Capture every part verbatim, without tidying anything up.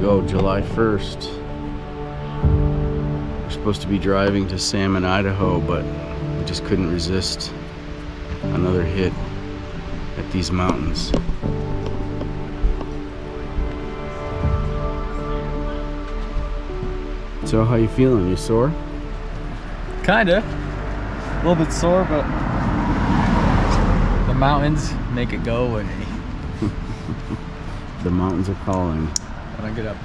go, July first. We're supposed to be driving to Salmon, Idaho, but we just couldn't resist another hit at these mountains. So how you feeling? You sore? Kinda. A little bit sore, but the mountains make it go away. The mountains are calling. When I get up there.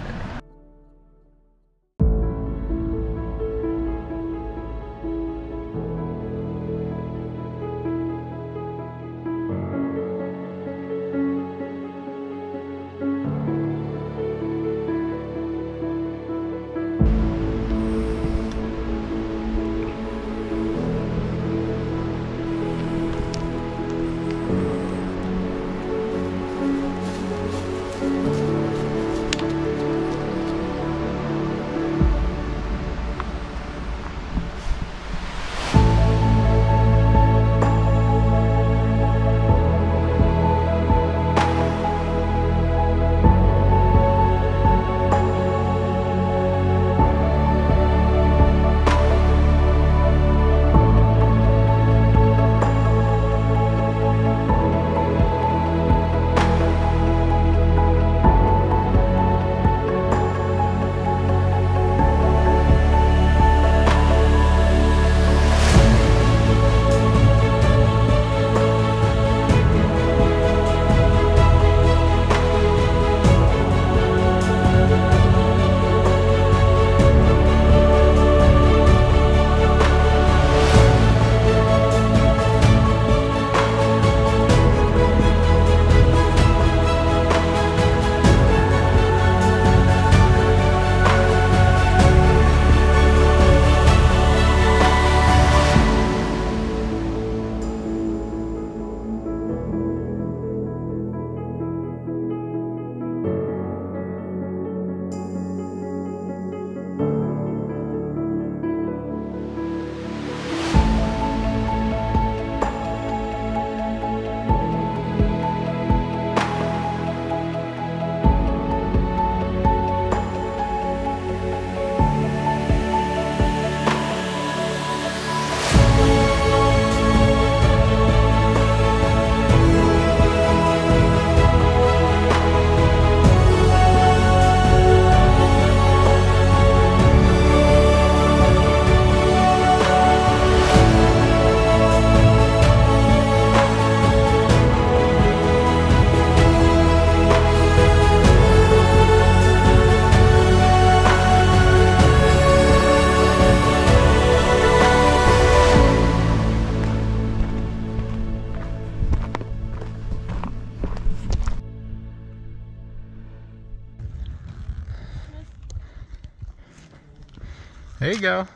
There you go.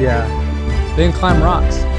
Yeah, they can climb rocks.